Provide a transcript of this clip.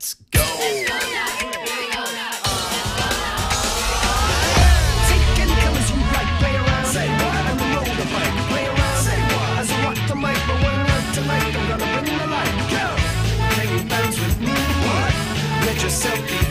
Let's go. Let's go now. Take any colors you like, play around. Say what? On the road the mic, play around. Say what? As I rock the mic, but when I rock the mic, I'm gonna bring the light. Go. Take bounce with me. What? Let yourself be.